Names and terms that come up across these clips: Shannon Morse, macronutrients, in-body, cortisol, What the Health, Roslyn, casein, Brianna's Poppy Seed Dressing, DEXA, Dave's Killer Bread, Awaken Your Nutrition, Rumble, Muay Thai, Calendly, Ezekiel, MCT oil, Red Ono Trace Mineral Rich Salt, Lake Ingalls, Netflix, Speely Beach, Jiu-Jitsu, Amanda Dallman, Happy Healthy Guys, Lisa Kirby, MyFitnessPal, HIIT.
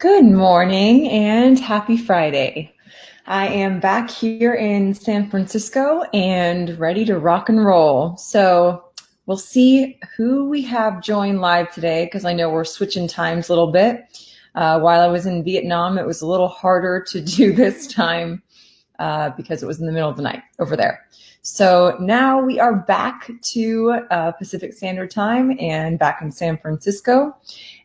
Good morning and happy Friday. I am back here in San Francisco and ready to rock and roll. So we'll see who we have join live today because I know we're switching times a little bit. While I was in Vietnam, it was a little harder to do this time because it was in the middle of the night over there. So now we are back to Pacific Standard Time and back in San Francisco.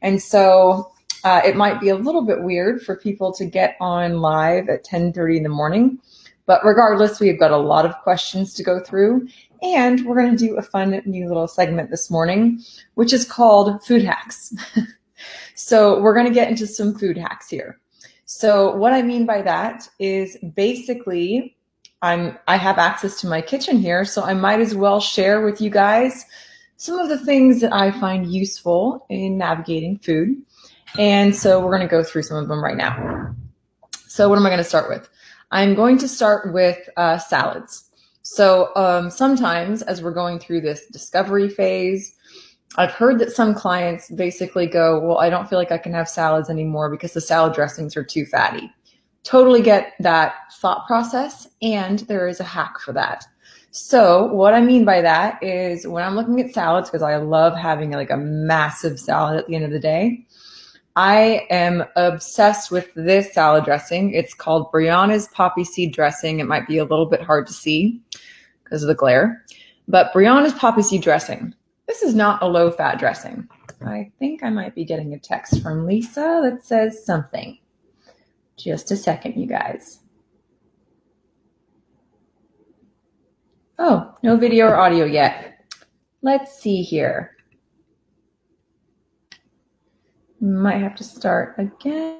And so it might be a little bit weird for people to get on live at 10:30 in the morning, but regardless, we've got a lot of questions to go through, and we're going to do a fun new little segment this morning, which is called Food Hacks. So we're going to get into some food hacks here. So what I mean by that is basically I have access to my kitchen here, so I might as well share with you guys some of the things that I find useful in navigating food. And so we're going to go through some of them right now. So what am I going to start with? I'm going to start with salads. So sometimes as we're going through this discovery phase, I've heard that some clients basically go, well, I don't feel like I can have salads anymore because the salad dressings are too fatty. Totally get that thought process, and there is a hack for that. So what I mean by that is when I'm looking at salads, because I love having like a massive salad at the end of the day, I am obsessed with this salad dressing. It's called Brianna's Poppy Seed Dressing. It might be a little bit hard to see because of the glare, but Brianna's Poppy Seed Dressing. This is not a low-fat dressing. I think I might be getting a text from Lisa that says something. Just a second, you guys. Oh, no video or audio yet. Let's see here. Might have to start again.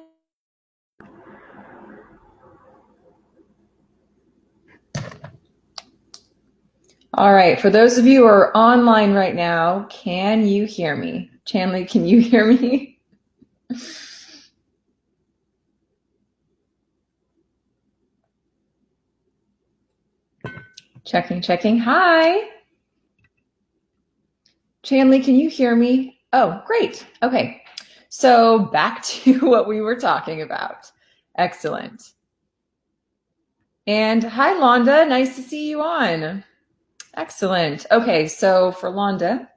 All right, for those of you who are online right now, can you hear me? Chanley, can you hear me? Checking. Hi. Chanley, can you hear me? Oh, great. Okay. So back to what we were talking about. Excellent. And hi, Londa. Nice to see you on. Excellent. Okay, so for Londa,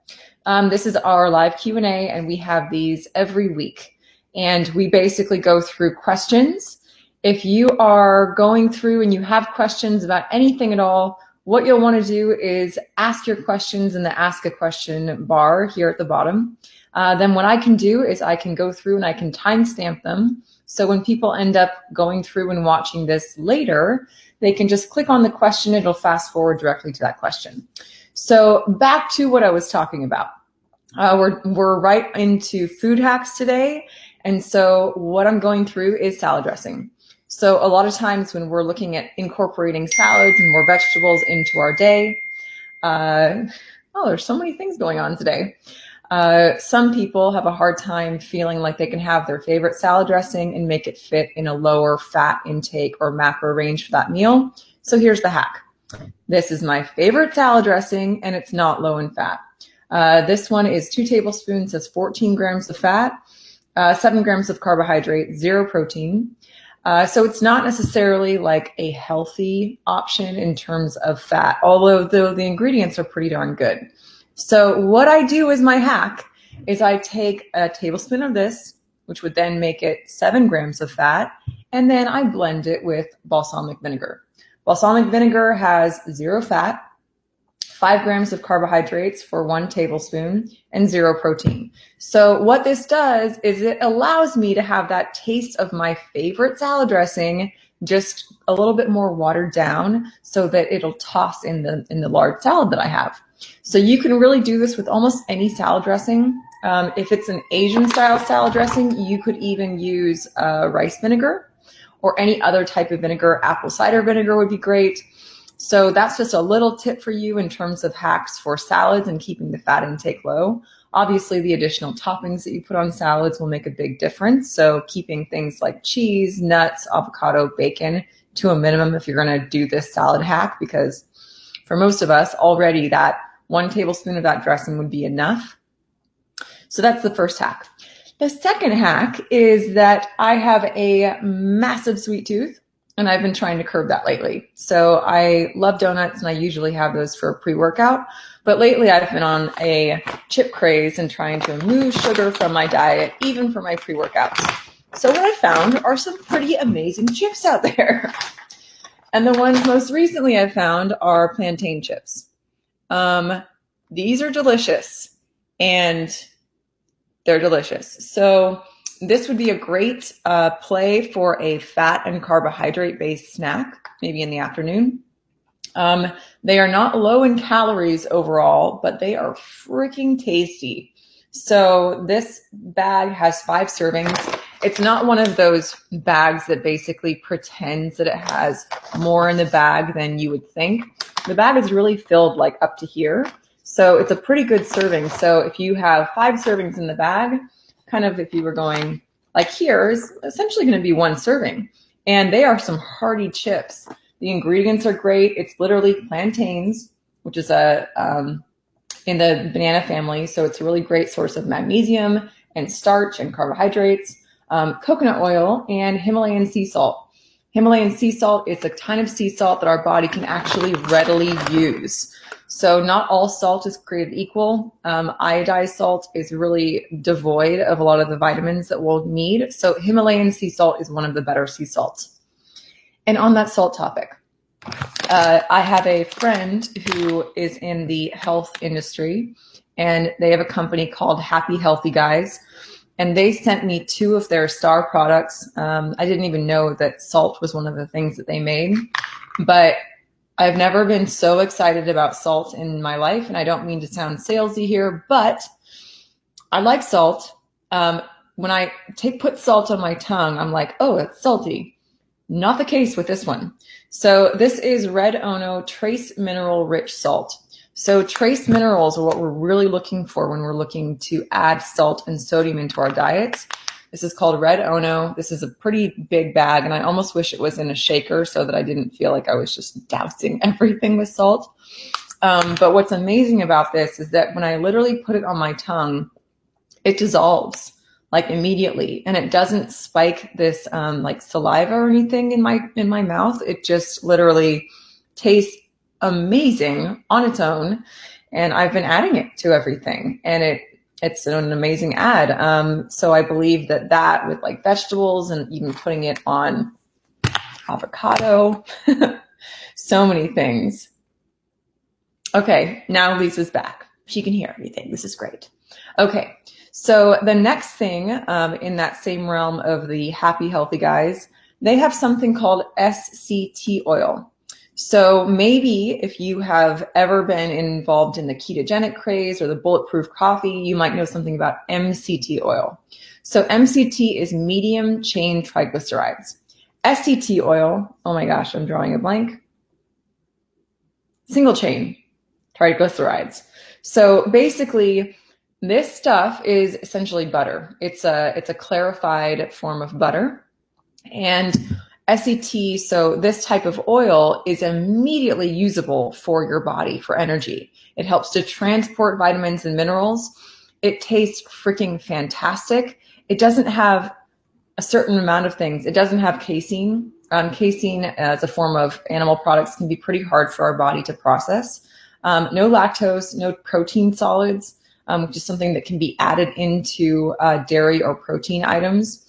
this is our live Q&A, and we have these every week. And we basically go through questions. If you are going through and you have questions about anything at all, what you'll want to do is ask your questions in the Ask a Question bar here at the bottom. Then what I can do is I can go through and I can timestamp them. So when people end up going through and watching this later, they can just click on the question. It'll fast forward directly to that question. So back to what I was talking about. We're right into food hacks today. And so what I'm going through is salad dressing. So a lot of times when we're looking at incorporating salads and more vegetables into our day, oh, there's so many things going on today. Some people have a hard time feeling like they can have their favorite salad dressing and make it fit in a lower fat intake or macro range for that meal. So here's the hack. This is my favorite salad dressing, and it's not low in fat. This one is 2 tablespoons, has 14 grams of fat, 7 grams of carbohydrate, 0 protein. So it's not necessarily like a healthy option in terms of fat, although the ingredients are pretty darn good. So what I do as my hack is I take a tablespoon of this, which would then make it 7 grams of fat, and then I blend it with balsamic vinegar. Balsamic vinegar has 0 fat, 5 grams of carbohydrates for 1 tablespoon, and 0 protein. So what this does is it allows me to have that taste of my favorite salad dressing just a little bit more watered down so that it'll toss in the large salad that I have. So you can really do this with almost any salad dressing. If it's an Asian style salad dressing, you could even use rice vinegar or any other type of vinegar. Apple cider vinegar would be great. So that's just a little tip for you in terms of hacks for salads and keeping the fat intake low. Obviously, the additional toppings that you put on salads will make a big difference. So keeping things like cheese, nuts, avocado, bacon to a minimum if you're going to do this salad hack, because for most of us already that 1 tablespoon of that dressing would be enough. So that's the first hack. The second hack is that I have a massive sweet tooth, and I've been trying to curb that lately. So I love donuts, and I usually have those for pre-workout. But lately I've been on a chip craze and trying to remove sugar from my diet, even for my pre-workouts. So what I found are some pretty amazing chips out there. And the ones most recently I found are plantain chips. These are delicious, and they're delicious. So this would be a great play for a fat and carbohydrate-based snack, maybe in the afternoon. They are not low in calories overall, but they are freaking tasty. So this bag has 5 servings. It's not one of those bags that basically pretends that it has more in the bag than you would think. The bag is really filled like up to here. So it's a pretty good serving. So if you have 5 servings in the bag, kind of if you were going like here, is essentially going to be 1 serving. And they are some hearty chips. The ingredients are great. It's literally plantains, which is a in the banana family. So it's a really great source of magnesium and starch and carbohydrates, coconut oil, and Himalayan sea salt. Himalayan sea salt is a kind of sea salt that our body can actually readily use. So not all salt is created equal. Iodized salt is really devoid of a lot of the vitamins that we'll need. So Himalayan sea salt is one of the better sea salts. And on that salt topic, I have a friend who is in the health industry, and they have a company called Happy Healthy Guys. And they sent me 2 of their star products. I didn't even know that salt was one of the things that they made, but I've never been so excited about salt in my life, and I don't mean to sound salesy here, but I like salt. When I put salt on my tongue, I'm like, oh, it's salty. Not the case with this one. So this is Red Ono Trace Mineral Rich Salt. So trace minerals are what we're really looking for when we're looking to add salt and sodium into our diets. This is called Red Ono. This is a pretty big bag, and I almost wish it was in a shaker so that I didn't feel like I was just dousing everything with salt. But what's amazing about this is that when I literally put it on my tongue, it dissolves like immediately, and it doesn't spike this like saliva or anything in my mouth. It just literally tastes amazing on its own, and I've been adding it to everything, and it's an amazing ad. So I believe that with like vegetables and even putting it on avocado, so many things. Okay, now Lisa's back. She can hear everything. This is great. Okay, so the next thing in that same realm of the Happy Healthy Guys, they have something called MCT oil. So maybe if you have ever been involved in the ketogenic craze or the bulletproof coffee, you might know something about MCT oil. So MCT is medium chain triglycerides. SCT oil, oh my gosh, I'm drawing a blank. Single chain triglycerides. So basically, this stuff is essentially butter. It's a clarified form of butter. And SCT, so this type of oil is immediately usable for your body for energy. It helps to transport vitamins and minerals. It tastes freaking fantastic. It doesn't have a certain amount of things. It doesn't have casein. Casein as a form of animal products can be pretty hard for our body to process. No lactose, no protein solids, which is something that can be added into dairy or protein items.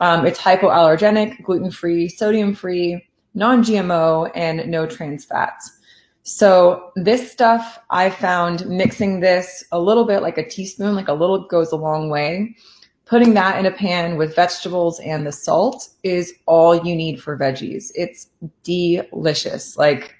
It's hypoallergenic, gluten-free, sodium-free, non-GMO, and no trans fats. So this stuff, I found mixing this a little bit, like a teaspoon, like a little goes a long way. Putting that in a pan with vegetables and the salt is all you need for veggies. It's delicious. Like,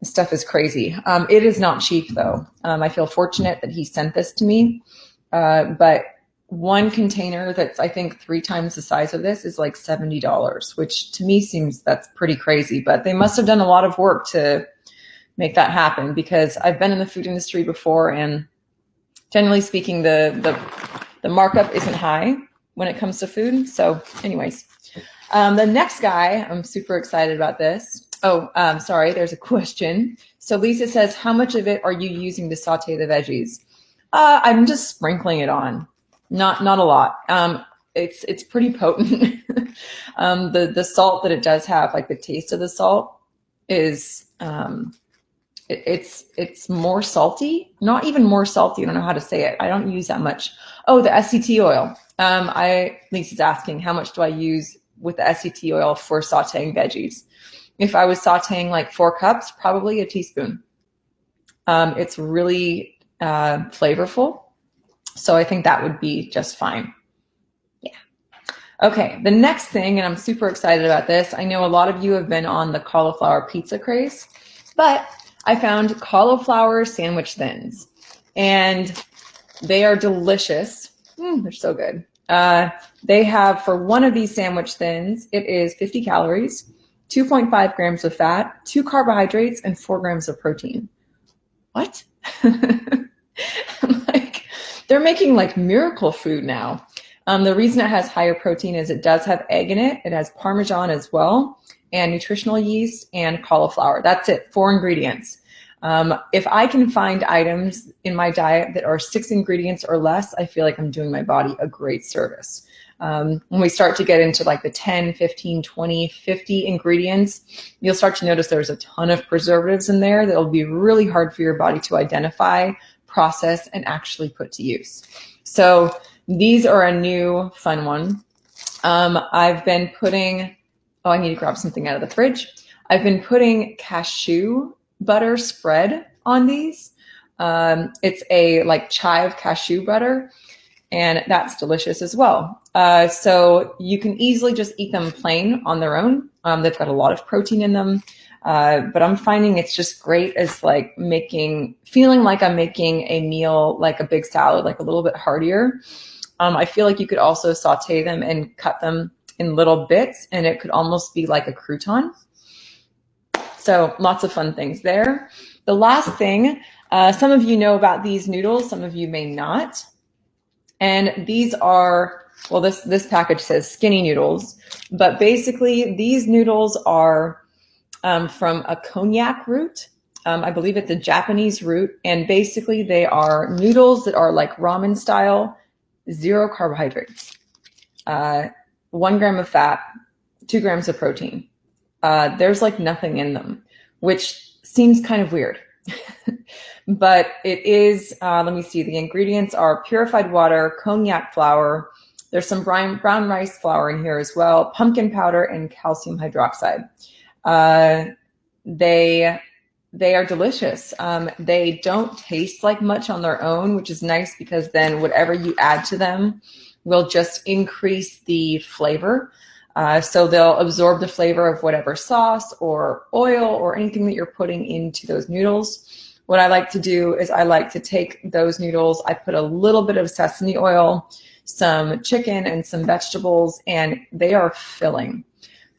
this stuff is crazy. It is not cheap, though. I feel fortunate that he sent this to me, but one container that's I think 3 times the size of this is like $70, which to me seems that's pretty crazy, but they must have done a lot of work to make that happen, because I've been in the food industry before, and generally speaking, the markup isn't high when it comes to food. So anyways, the next guy, I'm super excited about this. Oh, sorry, there's a question. So Lisa says, how much of it are you using to saute the veggies? I'm just sprinkling it on. Not a lot. It's pretty potent. The salt that it does have, like the taste of the salt is, it's more salty, not even more salty. I don't know how to say it. I don't use that much. Oh, the MCT oil. Lisa's asking, how much do I use with the MCT oil for sauteing veggies? If I was sauteing like 4 cups, probably a teaspoon. It's really flavorful. So I think that would be just fine. Yeah. Okay, the next thing, and I'm super excited about this. I know a lot of you have been on the cauliflower pizza craze, but I found cauliflower sandwich thins, and they are delicious. They're so good. They have, for one of these sandwich thins, it is 50 calories, 2.5 grams of fat, 2 carbohydrates, and 4 grams of protein. What? They're making like miracle food now. The reason it has higher protein is it does have egg in it. It has Parmesan as well, and nutritional yeast and cauliflower. That's it, 4 ingredients. If I can find items in my diet that are 6 ingredients or less, I feel like I'm doing my body a great service. When we start to get into like the 10, 15, 20, 50 ingredients, you'll start to notice there's a ton of preservatives in there that'll be really hard for your body to identify, process, and actually put to use. So these are a new fun one. I've been putting, oh, I need to grab something out of the fridge. I've been putting cashew butter spread on these. It's a like chive cashew butter, and that's delicious as well. So you can easily just eat them plain on their own. They've got a lot of protein in them. But I'm finding it's just great as like feeling like I'm making a meal, like a big salad, like a little bit heartier. I feel like you could also saute them and cut them in little bits, and it could almost be like a crouton. So lots of fun things there. The last thing, some of you know about these noodles, some of you may not. And these are, well, this package says skinny noodles, but basically these noodles are from a cognac root. I believe it's a Japanese root. And basically they are noodles that are like ramen style, 0 carbohydrates, 1 gram of fat, 2 grams of protein. There's like nothing in them, which seems kind of weird, but it is, let me see, the ingredients are purified water, cognac flour. There's some brown rice flour in here as well, pumpkin powder, and calcium hydroxide. They are delicious. They don't taste like much on their own, which is nice because then whatever you add to them will just increase the flavor. So they'll absorb the flavor of whatever sauce or oil or anything that you're putting into those noodles. What I like to do is I like to take those noodles, I put a little bit of sesame oil, some chicken, and some vegetables, and they are filling.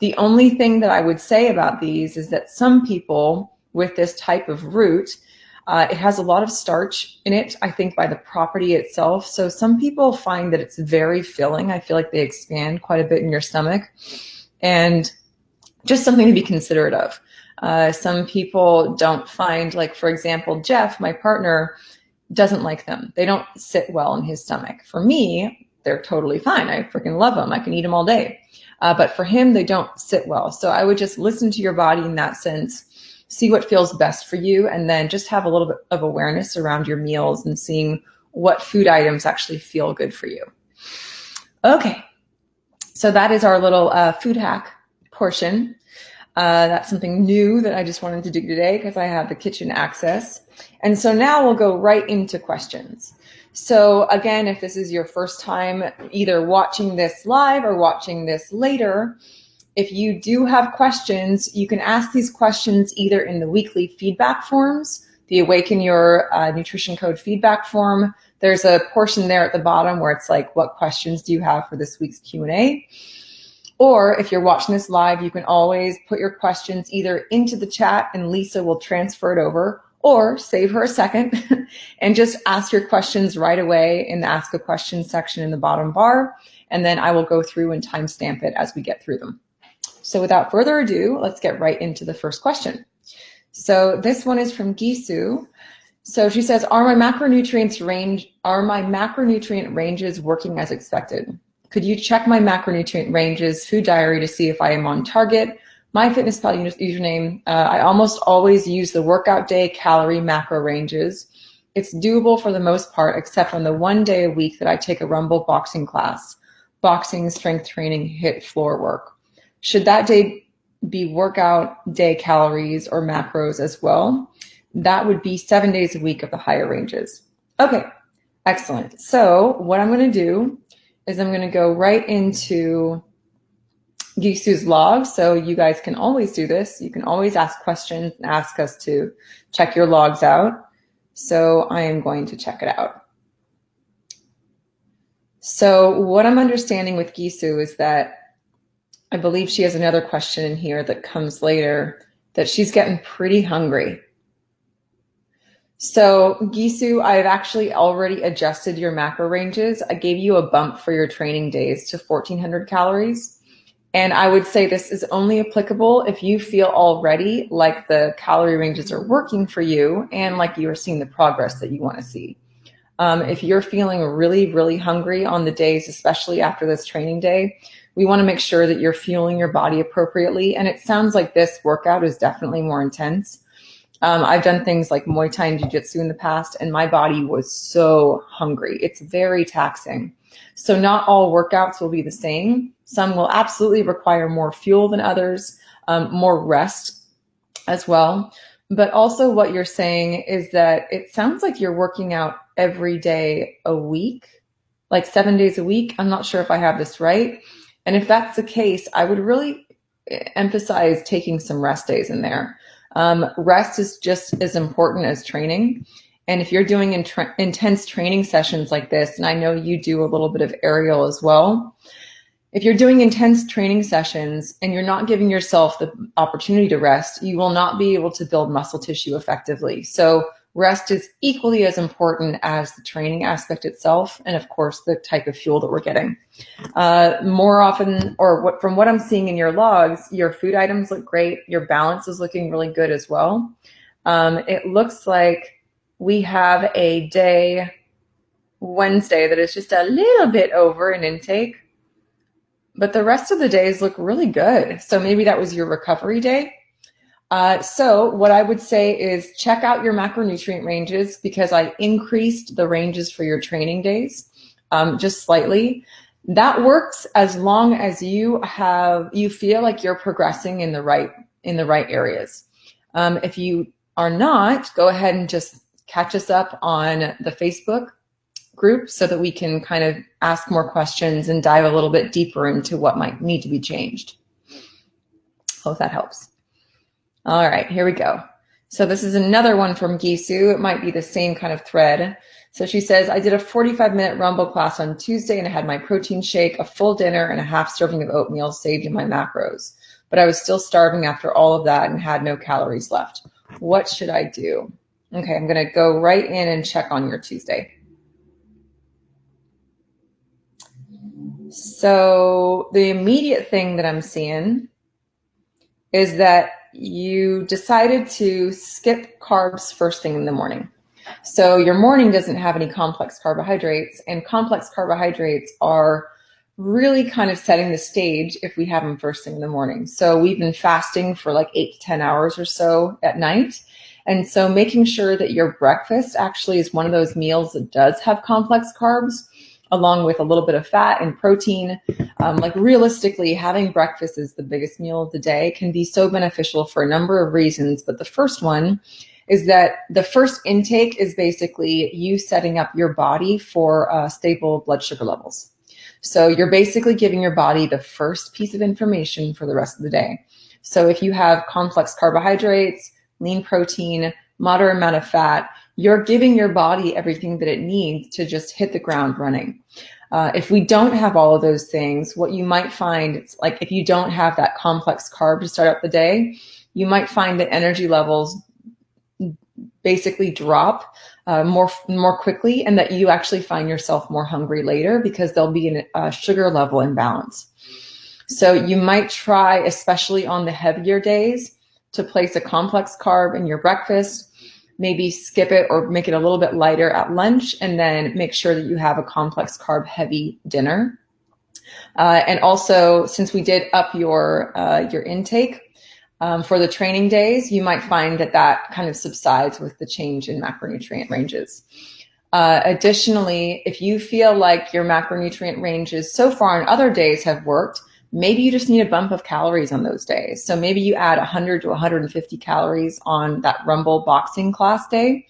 The only thing that I would say about these is that some people with this type of root, it has a lot of starch in it, I think, by the property itself. So some people find that it's very filling. I feel like they expand quite a bit in your stomach, and just something to be considerate of. Some people don't find, like, for example, Jeff, my partner, doesn't like them. They don't sit well in his stomach. For me, they're totally fine. I freaking love them. I can eat them all day. But for him, they don't sit well. So I would just listen to your body in that sense, see what feels best for you, and then just have a little bit of awareness around your meals and seeing what food items actually feel good for you. Okay, so that is our little food hack portion. That's something new that I just wanted to do today because I have the kitchen access. And so now we'll go right into questions. So again, if this is your first time either watching this live or watching this later, if you do have questions, you can ask these questions either in the weekly feedback forms, the Awaken Your Nutrition Code feedback form. There's a portion there at the bottom where it's like, what questions do you have for this week's Q&A? Or if you're watching this live, you can always put your questions either into the chat and Lisa will transfer it over, or save her a second and just ask your questions right away in the Ask a Question section in the bottom bar, and then I will go through and timestamp it as we get through them. So without further ado, let's get right into the first question. So this one is from Gisu. So she says, are my macronutrient ranges working as expected? Could you check my macronutrient ranges food diary to see if I am on target? MyFitnessPal username, I almost always use the workout day calorie macro ranges. It's doable for the most part, except on the one day a week that I take a Rumble boxing class. Boxing, strength training, HIIT, floor work. Should that day be workout day calories or macros as well? That would be 7 days a week of the higher ranges. Okay, excellent. So what I'm gonna do is I'm gonna go right into Geek Sue's log. So you guys can always do this. You can always ask questions and ask us to check your logs out. So I am going to check it out. So what I'm understanding with Geek Sue is that I believe she has another question in here that comes later, that she's getting pretty hungry. So Gisu, I've actually already adjusted your macro ranges. I gave you a bump for your training days to 1,400 calories. And I would say this is only applicable if you feel already like the calorie ranges are working for you and like you are seeing the progress that you want to see. If you're feeling really, really hungry on the days, especially after this training day, we want to make sure that you're fueling your body appropriately. And it sounds like this workout is definitely more intense. I've done things like Muay Thai and Jiu-Jitsu in the past, and my body was so hungry. It's very taxing. So not all workouts will be the same. Some will absolutely require more fuel than others, more rest as well. But also what you're saying is that it sounds like you're working out every day a week, like 7 days a week. I'm not sure if I have this right. And if that's the case, I would really emphasize taking some rest days in there. Rest is just as important as training. And if you're doing intense training sessions like this, and I know you do a little bit of aerial as well, if you're doing intense training sessions and you're not giving yourself the opportunity to rest, you will not be able to build muscle tissue effectively. So rest is equally as important as the training aspect itself, and of course the type of fuel that we're getting. More often, or what, from what I'm seeing in your logs, your food items look great. Your balance is looking really good as well. It looks like we have a day, Wednesday, that is just a little bit over in intake, but the rest of the days look really good. So maybe that was your recovery day. So what I would say is check out your macronutrient ranges, because I increased the ranges for your training days just slightly. That works as long as you feel like you're progressing in the right areas. If you are not, go ahead and just catch us up on the Facebook group so that we can kind of ask more questions and dive a little bit deeper into what might need to be changed. Hope that helps. All right, here we go. So this is another one from Gisu. It might be the same kind of thread. So she says, I did a 45-minute Rumble class on Tuesday and I had my protein shake, a full dinner, and a half serving of oatmeal saved in my macros. But I was still starving after all of that and had no calories left. What should I do? Okay, I'm gonna go right in and check on your Tuesday. So the immediate thing that I'm seeing is that you decided to skip carbs first thing in the morning. So your morning doesn't have any complex carbohydrates, and complex carbohydrates are really kind of setting the stage if we have them first thing in the morning. So we've been fasting for like 8 to 10 hours or so at night. And so making sure that your breakfast actually is one of those meals that does have complex carbs, along with a little bit of fat and protein. Like realistically, having breakfast is the biggest meal of the day, can be so beneficial for a number of reasons. But the first one is that the first intake is basically you setting up your body for stable blood sugar levels. So you're basically giving your body the first piece of information for the rest of the day. So if you have complex carbohydrates, lean protein, moderate amount of fat, you're giving your body everything that it needs to just hit the ground running. If we don't have all of those things, what you might find, it's like if you don't have that complex carb to start out the day, you might find that energy levels basically drop more quickly, and that you actually find yourself more hungry later because there'll be a sugar level imbalance. So you might try, especially on the heavier days, to place a complex carb in your breakfast. maybe skip it or make it a little bit lighter at lunch, and then make sure that you have a complex carb heavy dinner. And also, since we did up your intake for the training days, you might find that that kind of subsides with the change in macronutrient ranges. Additionally, if you feel like your macronutrient ranges so far on other days have worked, maybe you just need a bump of calories on those days. So maybe you add 100 to 150 calories on that Rumble boxing class day,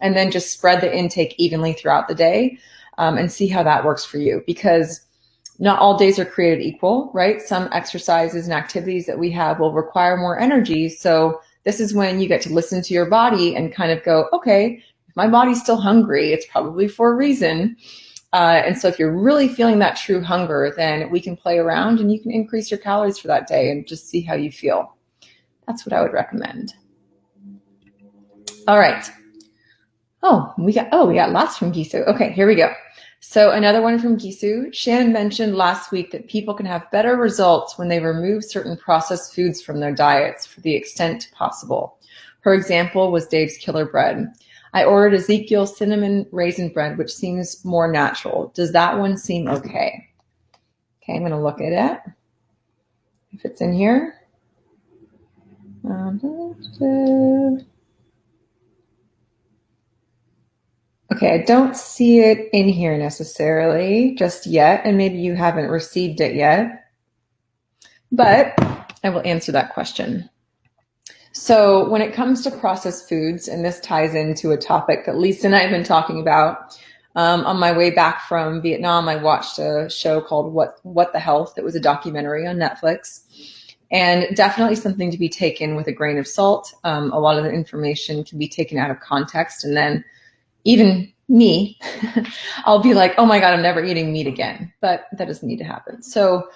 and then just spread the intake evenly throughout the day, and see how that works for you, because not all days are created equal, right? Some exercises and activities that we have will require more energy. So this is when you get to listen to your body and kind of go, okay, if my body's still hungry, it's probably for a reason. And so if you're really feeling that true hunger, then we can play around and you can increase your calories for that day and just see how you feel. That's what I would recommend. All right. Oh, we got lots from Gisu. Okay, here we go. So another one from Gisu. Shannon mentioned last week that people can have better results when they remove certain processed foods from their diets for the extent possible. Her example was Dave's Killer Bread. I ordered Ezekiel cinnamon raisin bread, which seems more natural. Does that one seem okay? Okay, I'm going to look at it. If it's in here. Okay, I don't see it in here necessarily just yet, and maybe you haven't received it yet, but I will answer that question. So when it comes to processed foods, and this ties into a topic that Lisa and I have been talking about, on my way back from Vietnam, I watched a show called What the Health. It was a documentary on Netflix, and definitely something to be taken with a grain of salt. A lot of the information can be taken out of context, and then even me, I'll be like, oh my God, I'm never eating meat again. But that doesn't need to happen. So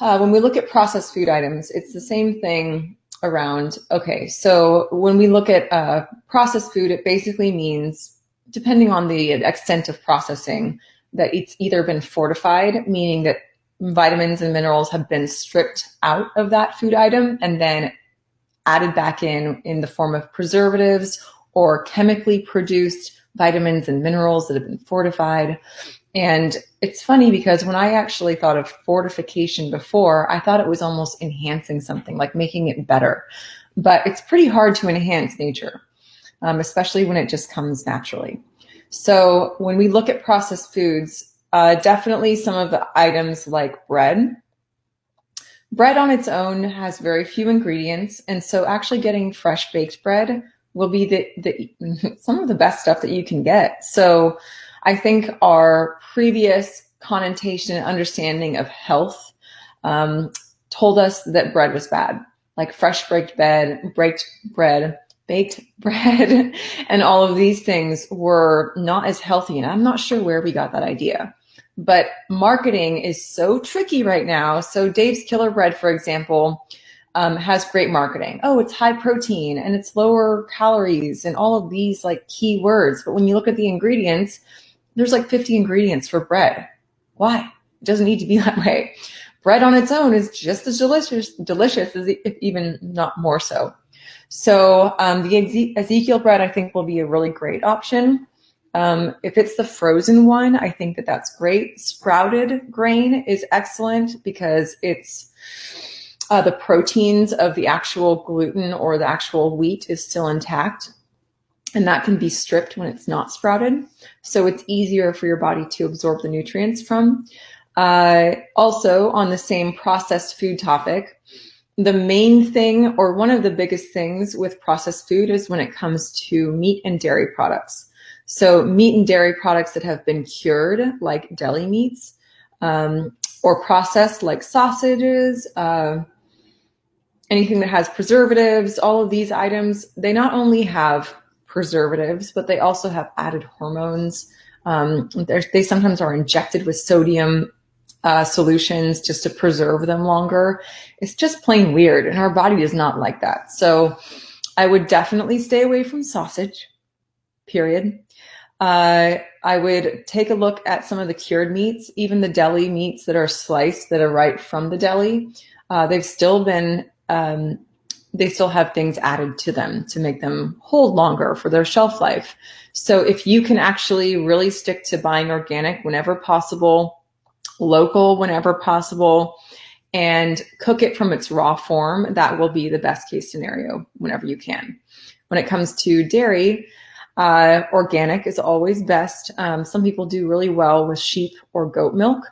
when we look at processed food items, it's the same thing around, okay, so when we look at processed food, it basically means, depending on the extent of processing, that it's either been fortified, meaning that vitamins and minerals have been stripped out of that food item and then added back in the form of preservatives or chemically produced vitamins and minerals that have been fortified. And it's funny because when I actually thought of fortification before, I thought it was almost enhancing something, like making it better. But it's pretty hard to enhance nature, especially when it just comes naturally. So when we look at processed foods, definitely some of the items like bread. Bread on its own has very few ingredients. And so actually getting fresh baked bread will be some of the best stuff that you can get. So I think our previous connotation and understanding of health told us that bread was bad, like fresh baked bread, and all of these things were not as healthy. And I'm not sure where we got that idea. But marketing is so tricky right now. So Dave's Killer Bread, for example, has great marketing. Oh, it's high protein and it's lower calories and all of these like key words. But when you look at the ingredients, there's like 50 ingredients for bread. Why? It doesn't need to be that way. Bread on its own is just as delicious as even not more so. So the Ezekiel bread, I think, will be a really great option. If it's the frozen one, I think that that's great. Sprouted grain is excellent because it's the proteins of the actual gluten or the actual wheat is still intact, and that can be stripped when it's not sprouted. So it's easier for your body to absorb the nutrients from. Also, on the same processed food topic, the main thing or one of the biggest things with processed food is when it comes to meat and dairy products. So meat and dairy products that have been cured, like deli meats, or processed, like sausages, anything that has preservatives, all of these items, they not only have preservatives, but they also have added hormones. They sometimes are injected with sodium solutions just to preserve them longer. It's just plain weird, and our body does not like that. So I would definitely stay away from sausage, period. I would take a look at some of the cured meats, even the deli meats that are sliced, that are right from the deli. They've still been they still have things added to them to make them hold longer for their shelf life. So if you can actually really stick to buying organic whenever possible, local whenever possible, and cook it from its raw form, that will be the best case scenario whenever you can. When it comes to dairy, organic is always best. Some people do really well with sheep or goat milk,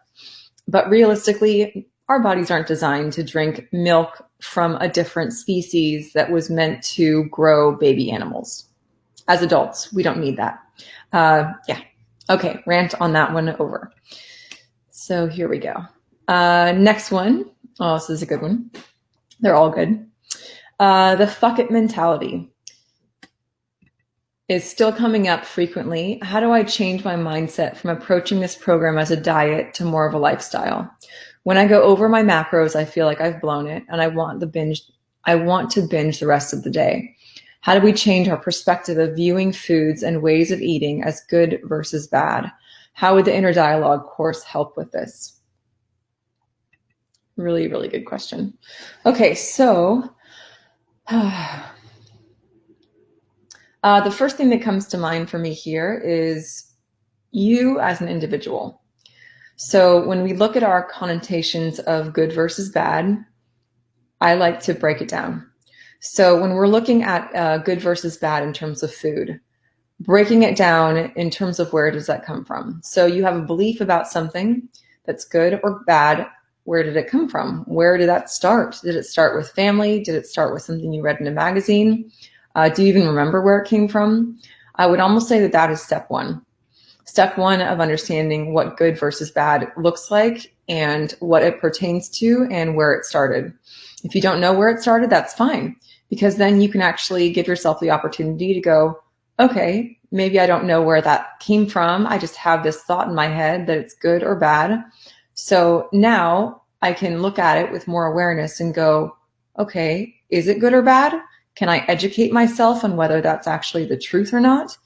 but realistically, our bodies aren't designed to drink milk from a different species that was meant to grow baby animals. As adults, we don't need that. Yeah, okay, rant on that one over. So here we go. Next one. Oh, this is a good one. They're all good. The fuck it mentality is still coming up frequently. How do I change my mindset from approaching this program as a diet to more of a lifestyle? When I go over my macros, I feel like I've blown it and I want to binge the rest of the day. How do we change our perspective of viewing foods and ways of eating as good versus bad? How would the inner dialogue course help with this? Really, really good question. Okay, so the first thing that comes to mind for me here is you as an individual. So when we look at our connotations of good versus bad, I like to break it down. So when we're looking at good versus bad in terms of food, breaking it down in terms of where does that come from? So you have a belief about something that's good or bad. Where did it come from? Where did that start? Did it start with family? Did it start with something you read in a magazine? Do you even remember where it came from? I would almost say that that is step one. Step one of understanding what good versus bad looks like and what it pertains to and where it started. If you don't know where it started, that's fine, because then you can actually give yourself the opportunity to go, okay, maybe I don't know where that came from. I just have this thought in my head that it's good or bad. So now I can look at it with more awareness and go, okay, is it good or bad? Can I educate myself on whether that's actually the truth or not?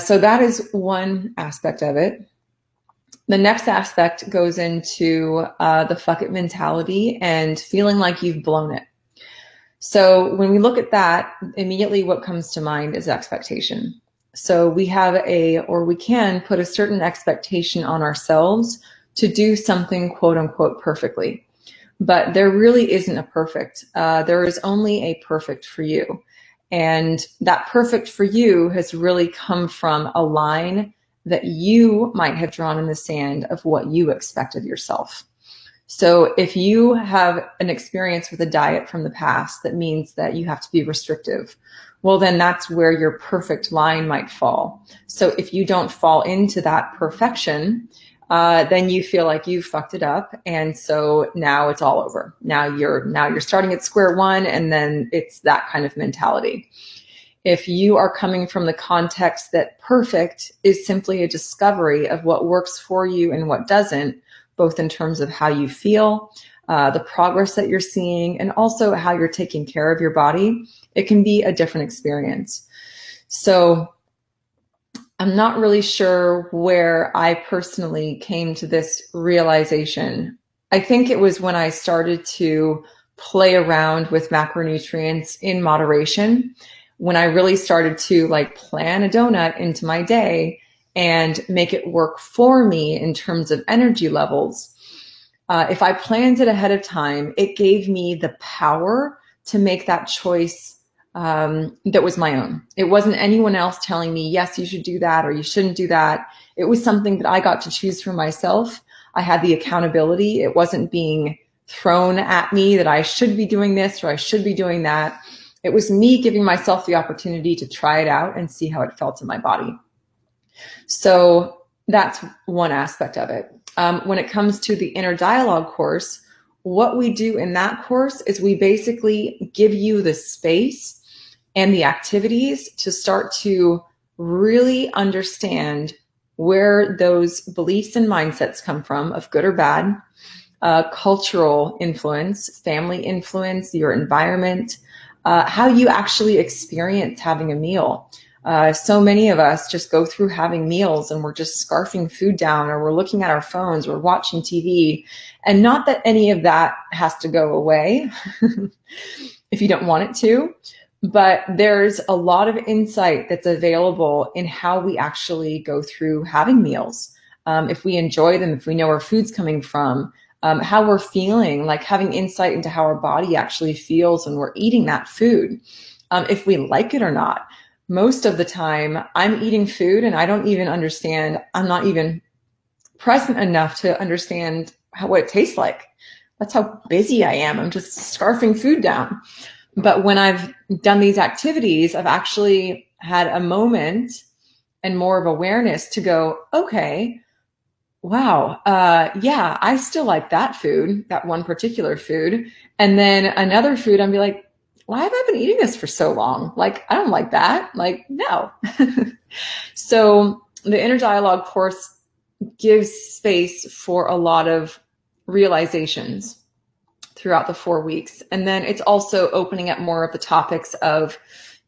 So that is one aspect of it. The next aspect goes into the fuck it mentality and feeling like you've blown it. So when we look at that, immediately what comes to mind is expectation. So we have or we can put a certain expectation on ourselves to do something quote unquote perfectly. But there really isn't a perfect. There is only a perfect for you. And that perfect for you has really come from a line that you might have drawn in the sand of what you expect of yourself. So if you have an experience with a diet from the past that means that you have to be restrictive, well, then that's where your perfect line might fall. So if you don't fall into that perfection, then you feel like you fucked it up. And so now it's all over. Now you're starting at square one, and then it's that kind of mentality. If you are coming from the context that perfect is simply a discovery of what works for you and what doesn't, both in terms of how you feel, the progress that you're seeing, and also how you're taking care of your body, it can be a different experience. So I'm not really sure where I personally came to this realization. I think it was when I started to play around with macronutrients in moderation, when I really started to like plan a donut into my day and make it work for me in terms of energy levels. If I planned it ahead of time, it gave me the power to make that choice that was my own. It wasn't anyone else telling me, yes, you should do that or you shouldn't do that. It was something that I got to choose for myself. I had the accountability. It wasn't being thrown at me that I should be doing this or I should be doing that. It was me giving myself the opportunity to try it out and see how it felt in my body. So that's one aspect of it. When it comes to the inner dialogue course, what we do in that course is we basically give you the space and the activities to start to really understand where those beliefs and mindsets come from of good or bad, cultural influence, family influence, your environment, how you actually experience having a meal. So many of us just go through having meals and we're just scarfing food down, or we're looking at our phones, we're watching TV, and not that any of that has to go away. if you don't want it to. But there's a lot of insight that's available in how we actually go through having meals. If we enjoy them, if we know where food's coming from, how we're feeling, like having insight into how our body actually feels when we're eating that food, if we like it or not. Most of the time I'm eating food and I don't even understand, I'm not even present enough to understand what it tastes like. That's how busy I am. I'm just scarfing food down. But when I've done these activities, I've actually had a moment and more of awareness to go, okay, wow, yeah, I still like that food, that one particular food. And then another food, I'd be like, why have I been eating this for so long? Like, I don't like that. Like, no. So the inner dialogue course gives space for a lot of realizations throughout the 4 weeks. And then it's also opening up more of the topics of,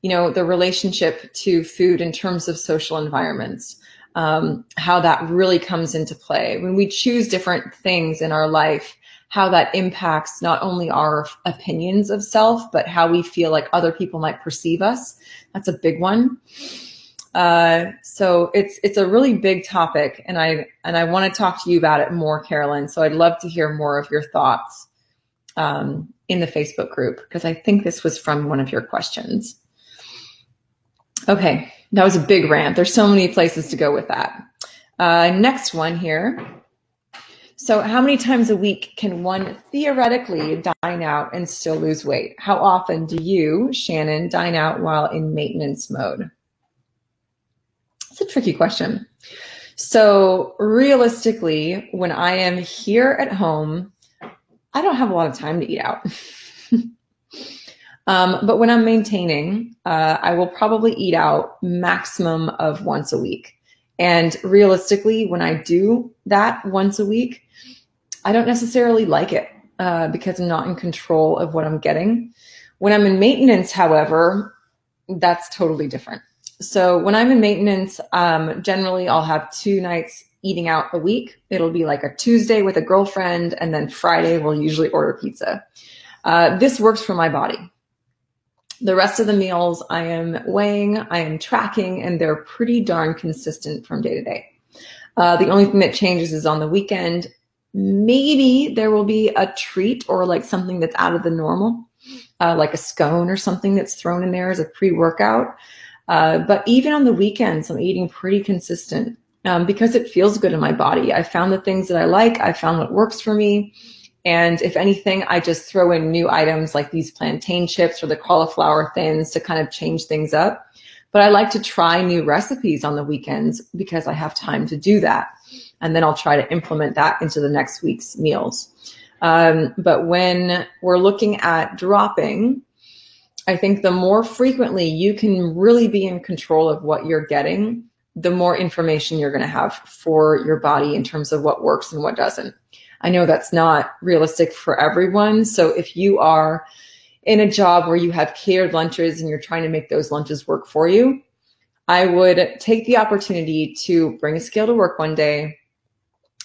you know, the relationship to food in terms of social environments, how that really comes into play. When we choose different things in our life, how that impacts not only our opinions of self, but how we feel like other people might perceive us. That's a big one. So it's a really big topic, and I want to talk to you about it more, Carolyn. So I'd love to hear more of your thoughts in the Facebook group, because I think this was from one of your questions. Okay, that was a big rant. There's so many places to go with that. Next one here. So how many times a week can one theoretically dine out and still lose weight? How often do you, Shannon, dine out while in maintenance mode? It's a tricky question. So realistically, when I am here at home, I don't have a lot of time to eat out. But when I'm maintaining, I will probably eat out maximum of once a week. And realistically, when I do that once a week, I don't necessarily like it because I'm not in control of what I'm getting. When I'm in maintenance, however, that's totally different. So when I'm in maintenance, generally I'll have 2 nights eating out a week. It'll be like a Tuesday with a girlfriend, and then Friday we'll usually order pizza. This works for my body. The rest of the meals I am weighing, I am tracking, and they're pretty darn consistent from day to day. The only thing that changes is on the weekend. Maybe there will be a treat or like something that's out of the normal, like a scone or something that's thrown in there as a pre-workout. But even on the weekends, I'm eating pretty consistent because it feels good in my body. I found the things that I like. I found what works for me. And if anything, I just throw in new items like these plantain chips or the cauliflower thins to kind of change things up. But I like to try new recipes on the weekends because I have time to do that. And then I'll try to implement that into the next week's meals. But when we're looking at dropping, I think the more frequently you can really be in control of what you're getting, the more information you're going to have for your body in terms of what works and what doesn't. I know that's not realistic for everyone. So if you are in a job where you have catered lunches and you're trying to make those lunches work for you, I would take the opportunity to bring a scale to work one day,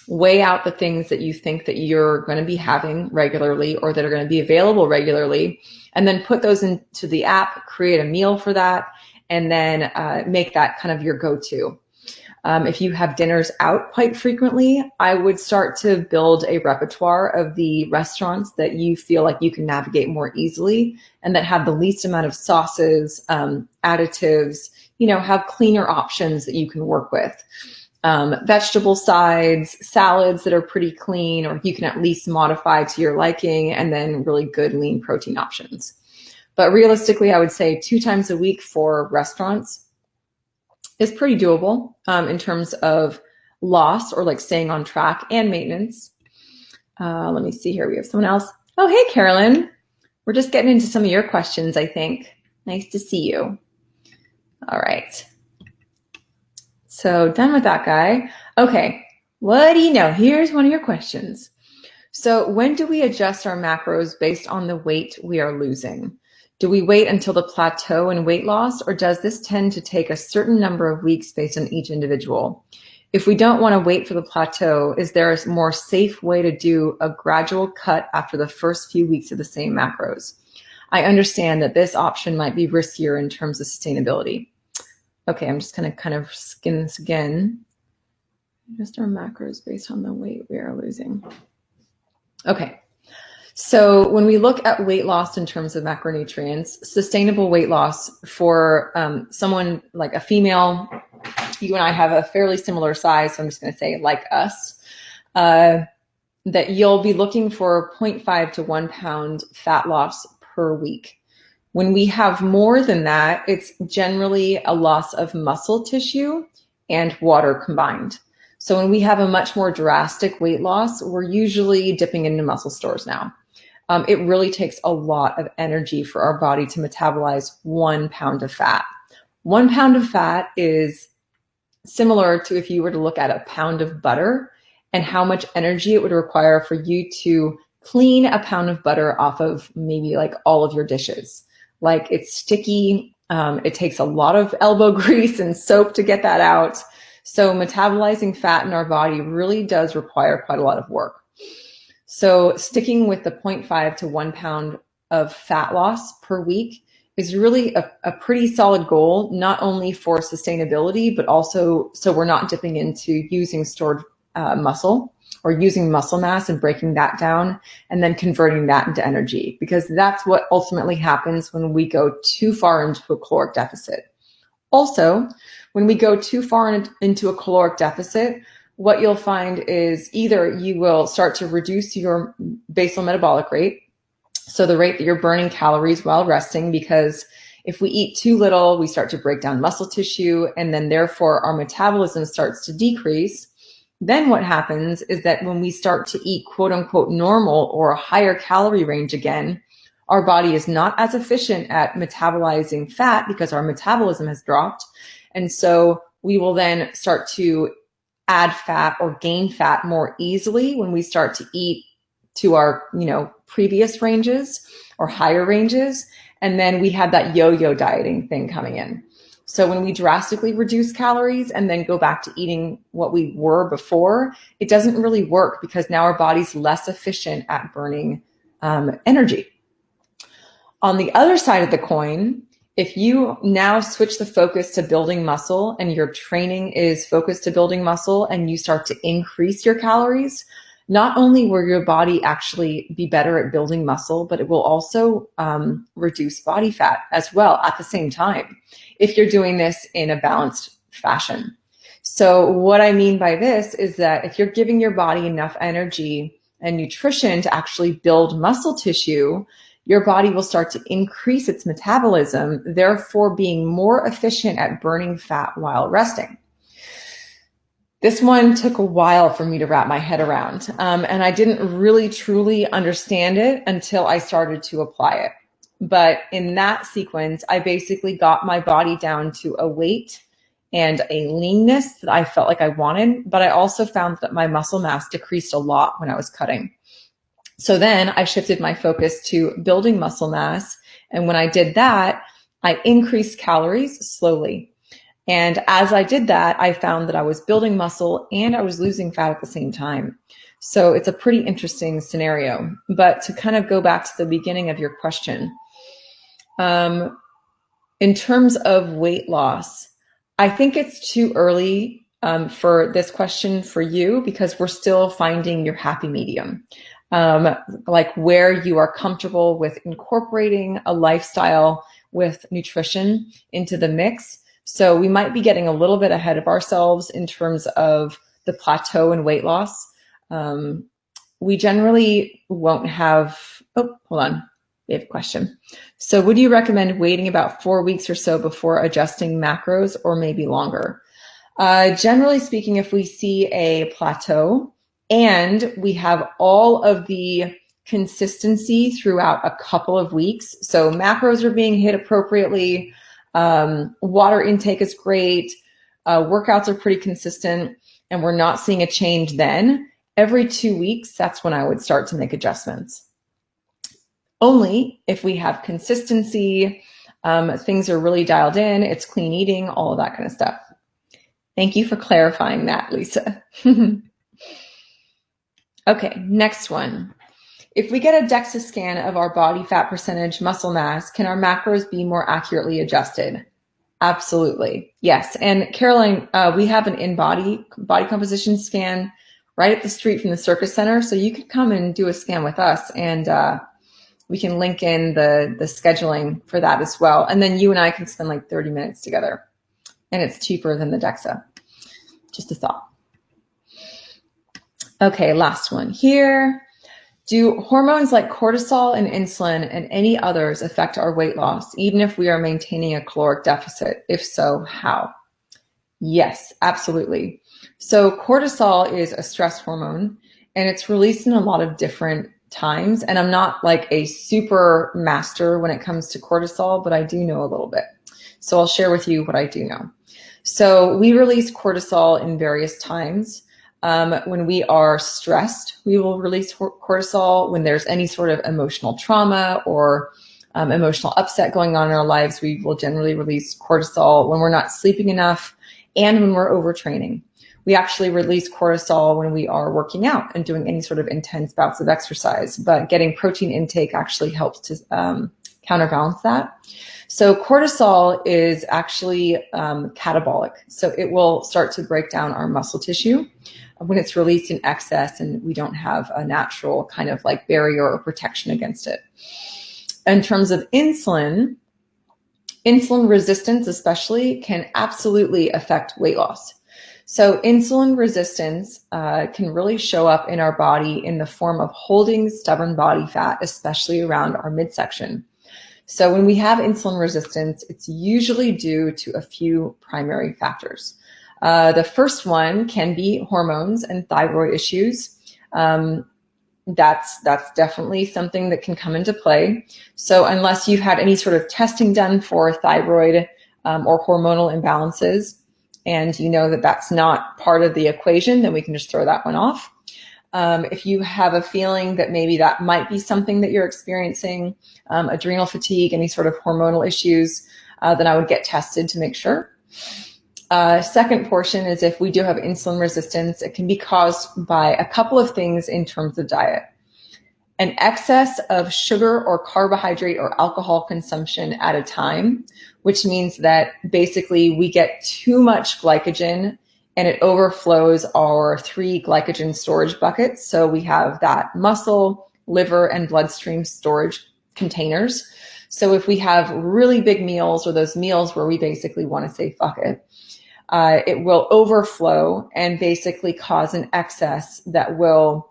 weigh out the things that you think that you're going to be having regularly or that are going to be available regularly, and then put those into the app, create a meal for that, and then make that kind of your go-to. If you have dinners out quite frequently, I would start to build a repertoire of the restaurants that you feel like you can navigate more easily and that have the least amount of sauces, additives, you know, have cleaner options that you can work with. Vegetable sides, salads that are pretty clean, or you can at least modify to your liking, and then really good lean protein options. But realistically, I would say 2 times a week for restaurants is pretty doable in terms of loss or like staying on track and maintenance. Let me see here. We have someone else. Oh, hey, Carolyn. We're just getting into some of your questions, I think. Nice to see you. All right. So done with that guy. Okay, what do you know? Here's one of your questions. So when do we adjust our macros based on the weight we are losing? Do we wait until the plateau in weight loss, or does this tend to take a certain number of weeks based on each individual? If we don't want to wait for the plateau, is there a more safe way to do a gradual cut after the first few weeks of the same macros? I understand that this option might be riskier in terms of sustainability. Okay, I'm just gonna kind of skin this again. Just our macros based on the weight we are losing. Okay, so when we look at weight loss in terms of macronutrients, sustainable weight loss for someone like a female, you and I have a fairly similar size, so I'm just gonna say like us, that you'll be looking for 0.5 to 1 pound fat loss per week. When we have more than that, it's generally a loss of muscle tissue and water combined. So when we have a much more drastic weight loss, we're usually dipping into muscle stores now. It really takes a lot of energy for our body to metabolize 1 pound of fat. 1 pound of fat is similar to if you were to look at a pound of butter and how much energy it would require for you to clean a pound of butter off of maybe like all of your dishes. Like it's sticky, it takes a lot of elbow grease and soap to get that out. So metabolizing fat in our body really does require quite a lot of work. So sticking with the 0.5 to 1 pound of fat loss per week is really a pretty solid goal, not only for sustainability, but also so we're not dipping into using stored muscle or using muscle mass and breaking that down and then converting that into energy, because that's what ultimately happens when we go too far into a caloric deficit. Also, when we go too far into a caloric deficit, what you'll find is either you will start to reduce your basal metabolic rate, so the rate that you're burning calories while resting, because if we eat too little, we start to break down muscle tissue, and then therefore our metabolism starts to decrease. Then what happens is that when we start to eat quote unquote normal or a higher calorie range again, our body is not as efficient at metabolizing fat because our metabolism has dropped. And so we will then start to add fat or gain fat more easily when we start to eat to our, you know, previous ranges or higher ranges. And then we have that yo-yo dieting thing coming in. So when we drastically reduce calories and then go back to eating what we were before, it doesn't really work because now our body's less efficient at burning energy. On the other side of the coin, if you now switch the focus to building muscle and your training is focused to building muscle and you start to increase your calories, not only will your body actually be better at building muscle, but it will also reduce body fat as well at the same time, if you're doing this in a balanced fashion. So what I mean by this is that if you're giving your body enough energy and nutrition to actually build muscle tissue, your body will start to increase its metabolism, therefore being more efficient at burning fat while resting. This one took a while for me to wrap my head around, and I didn't really truly understand it until I started to apply it. But in that sequence, I basically got my body down to a weight and a leanness that I felt like I wanted, but I also found that my muscle mass decreased a lot when I was cutting. So then I shifted my focus to building muscle mass, and when I did that, I increased calories slowly. And as I did that, I found that I was building muscle and I was losing fat at the same time. So it's a pretty interesting scenario. But to kind of go back to the beginning of your question, in terms of weight loss, I think it's too early for this question for you because we're still finding your happy medium, like where you are comfortable with incorporating a lifestyle with nutrition into the mix. So we might be getting a little bit ahead of ourselves in terms of the plateau in weight loss. We generally won't have, oh, hold on, we have a question. So would you recommend waiting about 4 weeks or so before adjusting macros or maybe longer? Generally speaking, if we see a plateau and we have all of the consistency throughout a couple of weeks, so macros are being hit appropriately, water intake is great, workouts are pretty consistent, and we're not seeing a change then, every 2 weeks, that's when I would start to make adjustments. Only if we have consistency, things are really dialed in, it's clean eating, all of that kind of stuff. Thank you for clarifying that, Lisa. Okay, next one. If we get a DEXA scan of our body fat percentage muscle mass, can our macros be more accurately adjusted? Absolutely. Yes. And Caroline, we have an in-body body composition scan right up the street from the Circus Center. So you could come and do a scan with us, and we can link in the scheduling for that as well. And then you and I can spend like 30 minutes together, and it's cheaper than the DEXA. Just a thought. Okay, last one here. Do hormones like cortisol and insulin and any others affect our weight loss, even if we are maintaining a caloric deficit? If so, how? Yes, absolutely. So cortisol is a stress hormone, and it's released in a lot of different times. And I'm not like a super master when it comes to cortisol, but I do know a little bit. So I'll share with you what I do know. So we release cortisol in various times. When we are stressed, we will release cortisol. When there's any sort of emotional trauma or emotional upset going on in our lives, we will generally release cortisol. When we're not sleeping enough and when we're overtraining. We actually release cortisol when we are working out and doing any sort of intense bouts of exercise, but getting protein intake actually helps to counterbalance that. So cortisol is actually catabolic. So it will start to break down our muscle tissue when it's released in excess and we don't have a natural kind of like barrier or protection against it. In terms of insulin, insulin resistance especially can absolutely affect weight loss. So insulin resistance can really show up in our body in the form of holding stubborn body fat, especially around our midsection. So when we have insulin resistance, it's usually due to a few primary factors. The first one can be hormones and thyroid issues. That's definitely something that can come into play. So unless you've had any sort of testing done for thyroid or hormonal imbalances, and you know that that's not part of the equation, then we can just throw that one off. If you have a feeling that maybe that might be something that you're experiencing, adrenal fatigue, any sort of hormonal issues, then I would get tested to make sure. Second portion is if we do have insulin resistance, it can be caused by a couple of things in terms of diet. An excess of sugar or carbohydrate or alcohol consumption at a time, which means that basically we get too much glycogen and it overflows our 3 glycogen storage buckets. So we have that muscle, liver, and bloodstream storage containers. So if we have really big meals or those meals where we basically want to say, fuck it, it will overflow and basically cause an excess that will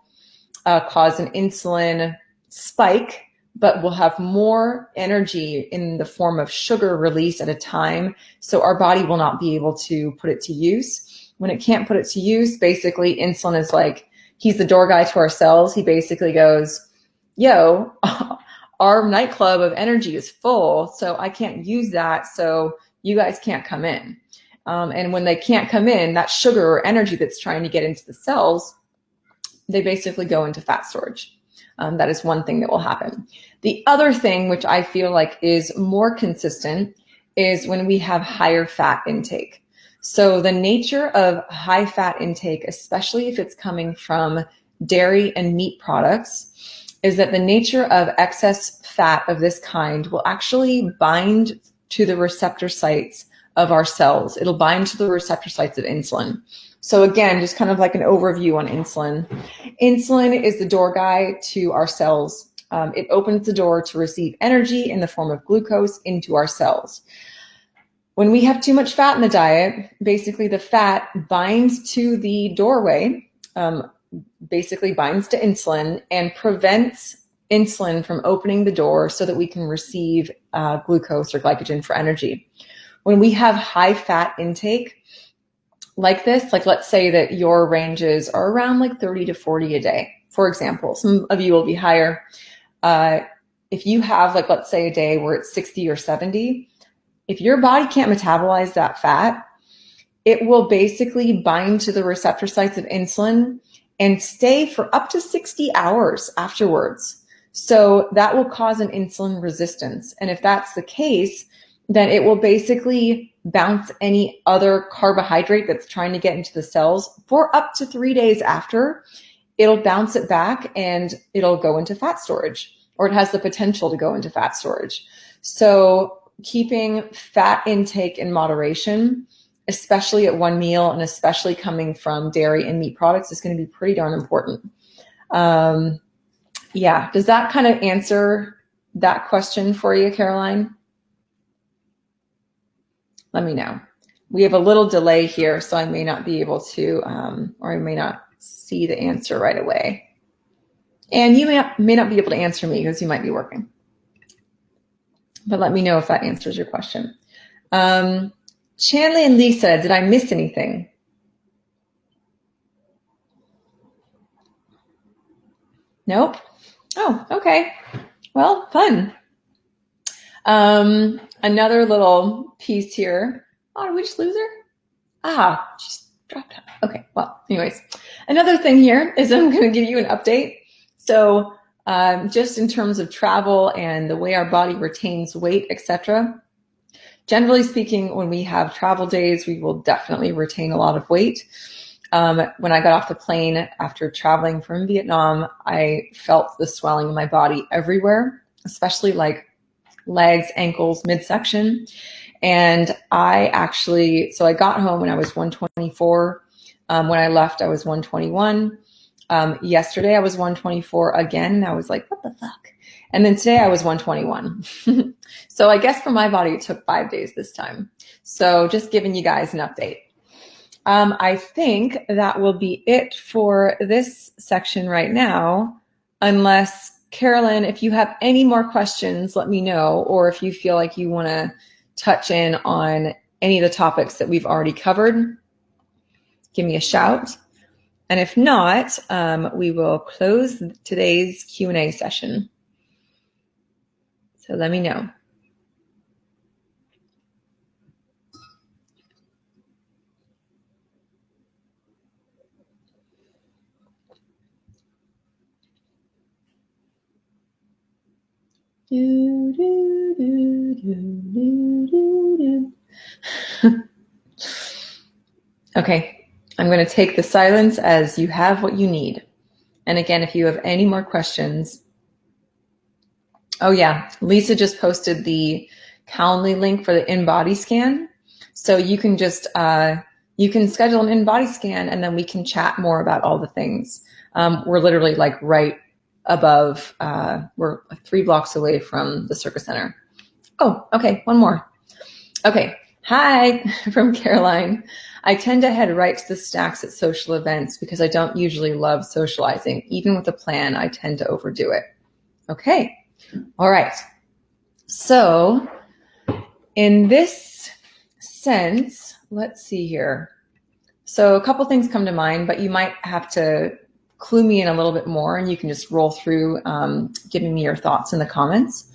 cause an insulin spike, but we'll have more energy in the form of sugar release at a time. So our body will not be able to put it to use. When it can't put it to use, basically insulin is like, he's the door guy to our cells. He basically goes, yo, our nightclub of energy is full, so I can't use that. So you guys can't come in. And when they can't come in, that sugar or energy that's trying to get into the cells, they basically go into fat storage. That is one thing that will happen. The other thing, which I feel like is more consistent, is when we have higher fat intake. So the nature of high fat intake, especially if it's coming from dairy and meat products, is that the nature of excess fat of this kind will actually bind to the receptor sites of our cells. It'll bind to the receptor sites of insulin. So again, just kind of like an overview on insulin. Insulin is the door guy to our cells. It opens the door to receive energy in the form of glucose into our cells. When we have too much fat in the diet, basically the fat binds to the doorway, basically binds to insulin and prevents insulin from opening the door so that we can receive glucose or glycogen for energy. When we have high fat intake, like this, like let's say that your ranges are around like 30 to 40 a day, for example. Some of you will be higher. If you have like, let's say a day where it's 60 or 70, if your body can't metabolize that fat, it will basically bind to the receptor sites of insulin and stay for up to 60 hours afterwards. So that will cause an insulin resistance. And if that's the case, then it will basically bounce any other carbohydrate that's trying to get into the cells for up to 3 days after. it'll bounce it back and it'll go into fat storage, or it has the potential to go into fat storage. So keeping fat intake in moderation, especially at one meal and especially coming from dairy and meat products, is going to be pretty darn important. Yeah. Does that kind of answer that question for you, Caroline? Let me know. We have a little delay here, so I may not be able to, or I may not see the answer right away. And you may not be able to answer me because you might be working. But let me know if that answers your question. Chandler and Lisa, did I miss anything? Nope. Oh, okay. Well, fun. Another little piece here. Oh, did we just lose her? Ah, just dropped out. Okay, well, anyways. Another thing here is I'm going to give you an update. So just in terms of travel and the way our body retains weight, etc. Generally speaking, when we have travel days, we will definitely retain a lot of weight. When I got off the plane after traveling from Vietnam, I felt the swelling in my body everywhere, especially like legs, ankles, midsection. And I actually, so I got home and I was 124. When I left, I was 121. Yesterday I was 124 again. And I was like, what the fuck? And then today I was 121. So I guess for my body, it took 5 days this time. So just giving you guys an update. I think that will be it for this section right now. Unless, Carolyn, if you have any more questions, let me know. Or if you feel like you want to touch in on any of the topics that we've already covered, give me a shout. And if not, we will close today's Q&A session. So let me know. Do, do, do, do, do, do. Okay, I'm going to take the silence as you have what you need. And again, if you have any more questions. Oh yeah, Lisa just posted the Calendly link for the in-body scan. So you can just, you can schedule an in-body scan and then we can chat more about all the things. We're literally like right above, we're 3 blocks away from the Circus Center. Oh, okay, one more. Okay, hi, from Caroline. I tend to head right to the snacks at social events because I don't usually love socializing. Even with a plan, I tend to overdo it. Okay, all right. So in this sense, let's see here. So a couple things come to mind, but you might have to clue me in a little bit more, and you can just roll through giving me your thoughts in the comments.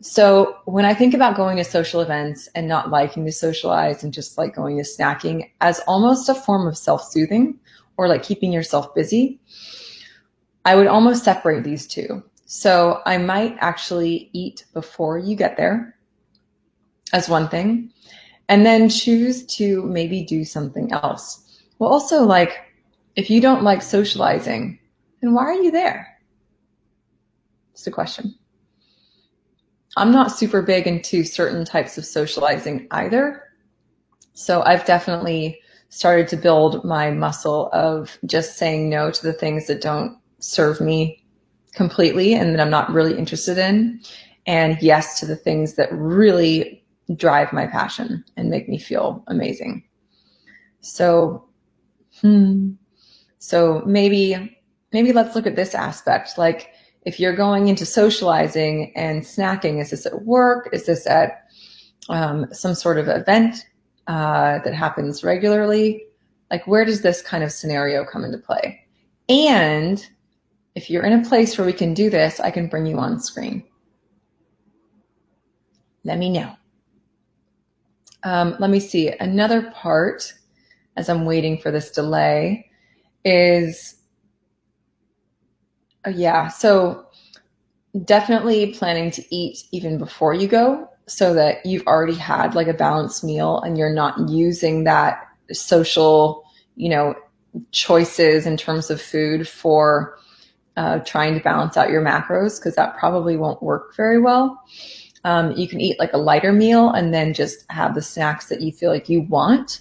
So when I think about going to social events and not liking to socialize and just like going to snacking as almost a form of self-soothing or like keeping yourself busy, I would almost separate these two. So I might actually eat before you get there as one thing, and then choose to maybe do something else. Well, also like, if you don't like socializing, then why are you there? Just a question. I'm not super big into certain types of socializing either. So I've definitely started to build my muscle of just saying no to the things that don't serve me completely and that I'm not really interested in. And yes to the things that really drive my passion and make me feel amazing. So, So maybe let's look at this aspect. Like if you're going into socializing and snacking, is this at work? Is this at some sort of event that happens regularly? Like where does this kind of scenario come into play? And if you're in a place where we can do this, I can bring you on screen. Let me know. Let me see. Another part, as I'm waiting for this delay, is, yeah, so definitely planning to eat even before you go so that you've already had like a balanced meal and you're not using that social, you know, choices in terms of food for trying to balance out your macros, because that probably won't work very well. You can eat like a lighter meal and then just have the snacks that you feel like you want.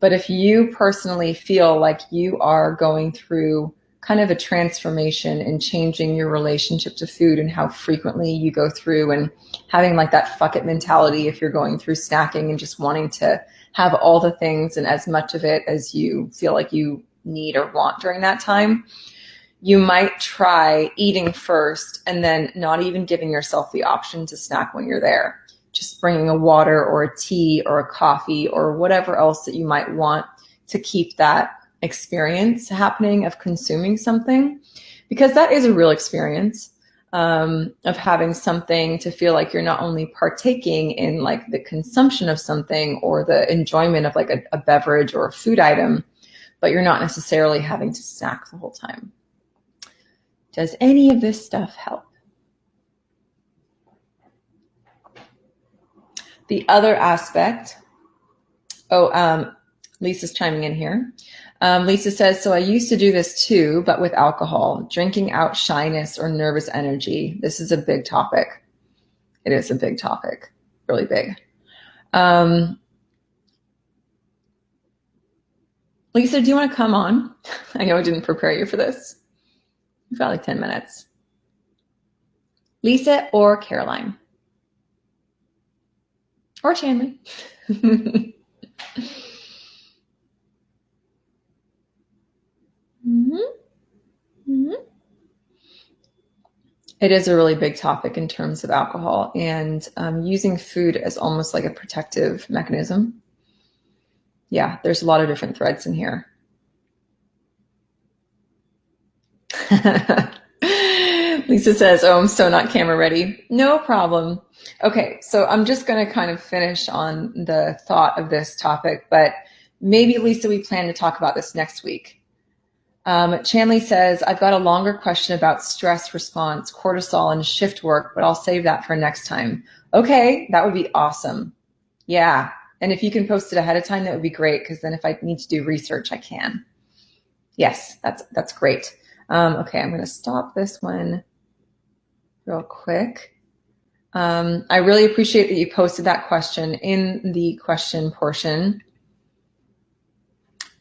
But if you personally feel like you are going through kind of a transformation and changing your relationship to food and how frequently you go through and having like that fuck it mentality, if you're going through snacking and just wanting to have all the things and as much of it as you feel like you need or want during that time, you might try eating first and then not even giving yourself the option to snack when you're there. Just bringing a water or a tea or a coffee or whatever else that you might want to keep that experience happening of consuming something, because that is a real experience of having something to feel like you're not only partaking in like the consumption of something or the enjoyment of like a beverage or a food item, but you're not necessarily having to snack the whole time. Does any of this stuff help? The other aspect, Lisa's chiming in here. Lisa says, so I used to do this too, but with alcohol, drinking out shyness or nervous energy. This is a big topic. It is a big topic, really big. Lisa, do you want to come on? I know I didn't prepare you for this. You've got like 10 minutes. Lisa or Caroline? Or Chandler. It is a really big topic in terms of alcohol and using food as almost like a protective mechanism. Yeah, there's a lot of different threads in here. Lisa says, oh, I'm so not camera ready. No problem. Okay, so I'm just going to kind of finish on the thought of this topic, but maybe, Lisa, we plan to talk about this next week. Chanley says, I've got a longer question about stress response, cortisol, and shift work, but I'll save that for next time. Okay, that would be awesome. Yeah, and if you can post it ahead of time, that would be great, because then if I need to do research, I can. Yes, that's great. Okay, I'm going to stop this one real quick. I really appreciate that you posted that question in the question portion.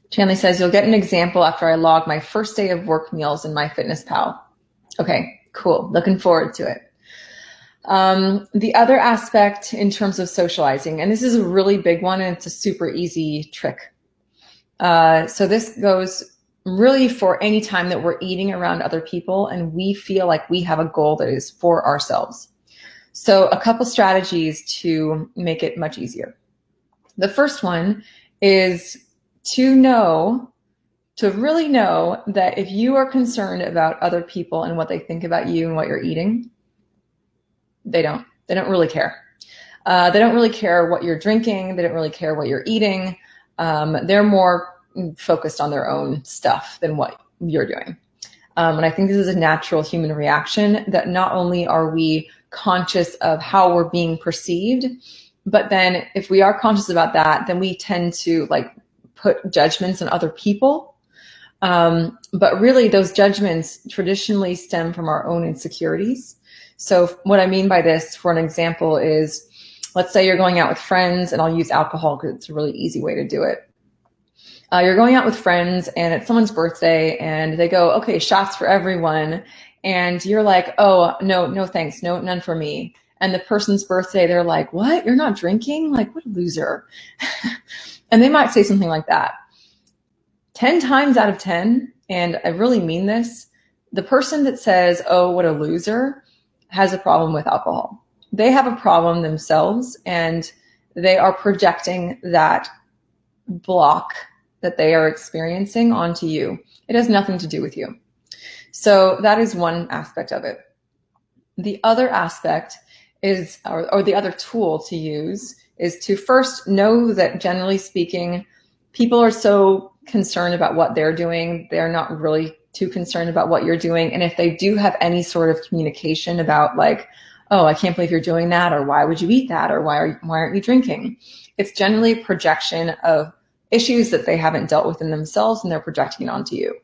Chanley says, you'll get an example after I log my first day of work meals in MyFitnessPal. Okay, cool. Looking forward to it. The other aspect in terms of socializing, and this is a really big one, and it's a super easy trick. So this goes really for any time that we're eating around other people and we feel like we have a goal that is for ourselves. So a couple strategies to make it much easier. The first one is to really know that if you are concerned about other people and what they think about you and what you're eating, they don't really care. They don't really care what you're drinking. They don't really care what you're eating. They're more focused on their own stuff than what you're doing. And I think this is a natural human reaction, that not only are we conscious of how we're being perceived, but then if we are conscious about that, then we tend to like put judgments on other people. But really those judgments traditionally stem from our own insecurities. So what I mean by this, for an example, is let's say you're going out with friends, and I'll use alcohol because it's a really easy way to do it. You're going out with friends and it's someone's birthday and they go, okay, shots for everyone. And you're like, oh, no, no thanks. No, none for me. And the person's birthday, they're like, what? You're not drinking? Like, what a loser. And they might say something like that. 10 times out of 10, and I really mean this, the person that says, oh, what a loser, has a problem with alcohol. They have a problem themselves, and they are projecting that block that they are experiencing onto you. It has nothing to do with you. So that is one aspect of it. The other aspect is, or the other tool to use, is to first know that generally speaking, people are so concerned about what they're doing. They're not really too concerned about what you're doing. And if they do have any sort of communication about like, oh, I can't believe you're doing that, or why would you eat that, or why aren't you drinking? It's generally a projection of issues that they haven't dealt with in themselves and they're projecting it onto you.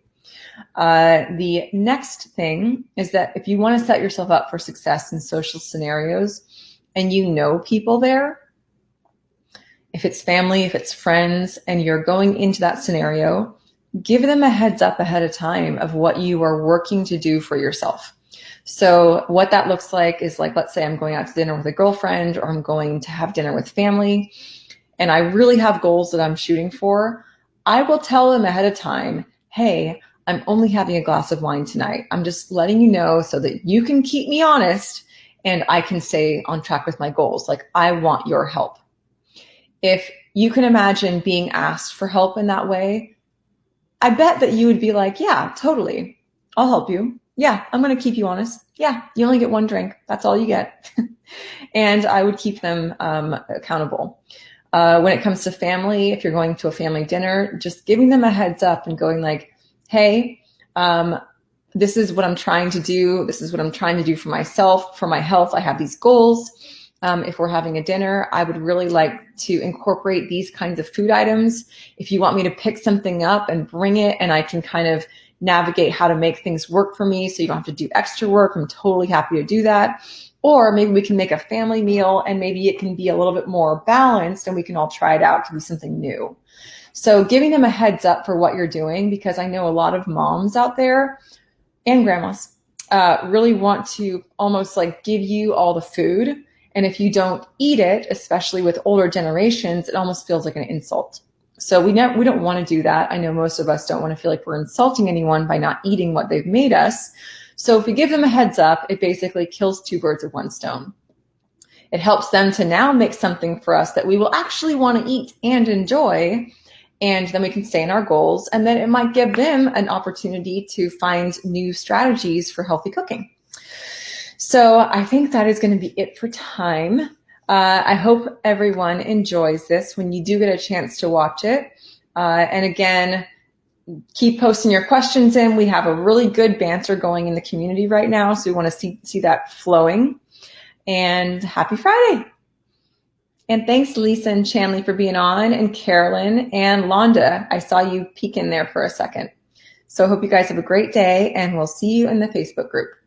The next thing is that if you want to set yourself up for success in social scenarios and you know people there, if it's family, if it's friends, and you're going into that scenario, give them a heads up ahead of time of what you are working to do for yourself. So what that looks like is, like, let's say I'm going out to dinner with a girlfriend or I'm going to have dinner with family and I really have goals that I'm shooting for. I will tell them ahead of time, hey, I'm only having a glass of wine tonight. I'm just letting you know so that you can keep me honest and I can stay on track with my goals. Like, I want your help. If you can imagine being asked for help in that way, I bet that you would be like, yeah, totally. I'll help you. Yeah, I'm going to keep you honest. Yeah, you only get one drink. That's all you get. And I would keep them accountable. When it comes to family, if you're going to a family dinner, just giving them a heads up and going like, hey, this is what I'm trying to do. This is what I'm trying to do for myself, for my health. I have these goals. If we're having a dinner, I would really like to incorporate these kinds of food items. If you want me to pick something up and bring it and I can kind of navigate how to make things work for me so you don't have to do extra work, I'm totally happy to do that. Or maybe we can make a family meal and maybe it can be a little bit more balanced and we can all try it out to be something new. So giving them a heads up for what you're doing, because I know a lot of moms out there and grandmas really want to almost like give you all the food. And if you don't eat it, especially with older generations, it almost feels like an insult. So we don't want to do that. I know most of us don't want to feel like we're insulting anyone by not eating what they've made us. So if we give them a heads up, it basically kills two birds with one stone. It helps them to now make something for us that we will actually want to eat and enjoy. And then we can stay in our goals. And then it might give them an opportunity to find new strategies for healthy cooking. So I think that is going to be it for time. I hope everyone enjoys this when you do get a chance to watch it. And again, keep posting your questions in. We have a really good banter going in the community right now, so we want to see that flowing. And happy Friday. And thanks, Lisa and Chanley, for being on, and Carolyn and Londa. I saw you peek in there for a second. So I hope you guys have a great day, and we'll see you in the Facebook group.